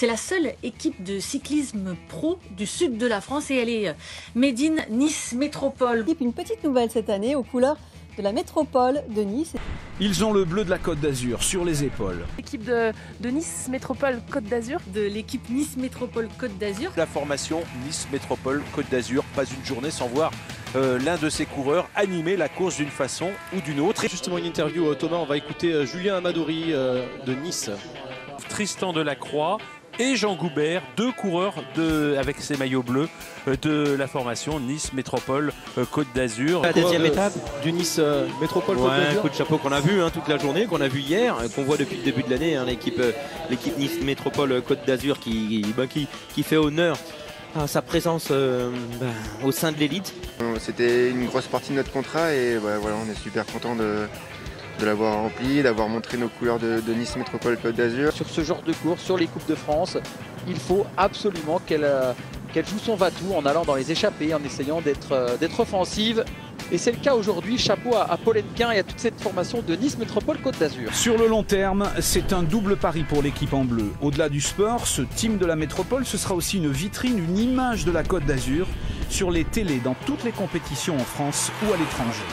C'est la seule équipe de cyclisme pro du sud de la France et elle est made in Nice Métropole. Une petite nouvelle cette année aux couleurs de la métropole de Nice. Ils ont le bleu de la Côte d'Azur sur les épaules. L'équipe de Nice Métropole Côte d'Azur. De l'équipe Nice Métropole Côte d'Azur. La formation Nice Métropole Côte d'Azur. Pas une journée sans voir l'un de ses coureurs animer la course d'une façon ou d'une autre. Justement une interview, Thomas, on va écouter Julien Amadori de Nice. Tristan Delacroix et Jean Goubert, deux coureurs avec ses maillots bleus de la formation Nice Métropole Côte d'Azur. La deuxième étape du Nice Métropole Côte d'Azur. Un coup de chapeau qu'on a vu toute la journée, qu'on a vu hier, qu'on voit depuis le début de l'année. L'équipe Nice Métropole Côte d'Azur qui fait honneur à sa présence au sein de l'élite. C'était une grosse partie de notre contrat et voilà, on est super content de l'avoir rempli, d'avoir montré nos couleurs de Nice Métropole Côte d'Azur. Sur ce genre de course, sur les Coupes de France, il faut absolument qu'elle joue son va-tout en allant dans les échappées, en essayant d'être offensive. Et c'est le cas aujourd'hui, chapeau à Paul Hennequin et à toute cette formation de Nice Métropole Côte d'Azur. Sur le long terme, c'est un double pari pour l'équipe en bleu. Au-delà du sport, ce team de la métropole, ce sera aussi une vitrine, une image de la Côte d'Azur sur les télés, dans toutes les compétitions en France ou à l'étranger.